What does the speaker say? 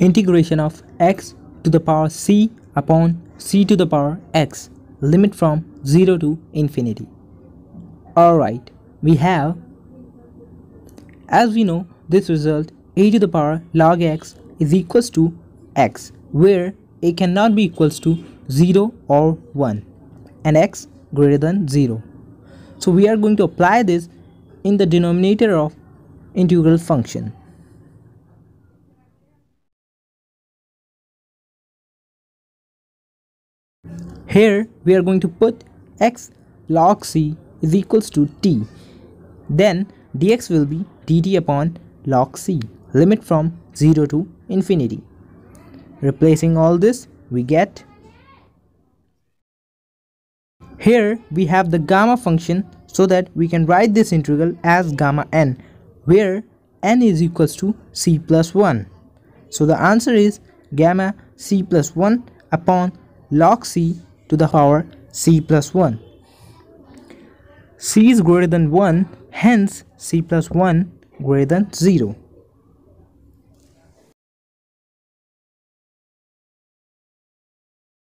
integration of x to the power c upon c to the power x, limit from 0 to infinity. Alright, we have, as we know, this result a to the power log x is equals to x, where a cannot be equals to 0 or 1 and x greater than 0. So we are going to apply this in the denominator of integral function. Here we are going to put x log c is equals to t. Then dx will be dt upon log c, limit from 0 to infinity. Replacing all this, we get, here we have the gamma function, so that we can write this integral as gamma n, where n is equals to c plus 1. So the answer is gamma c plus 1 upon log c to the power c plus 1. C is greater than 1, hence c plus 1 greater than 0.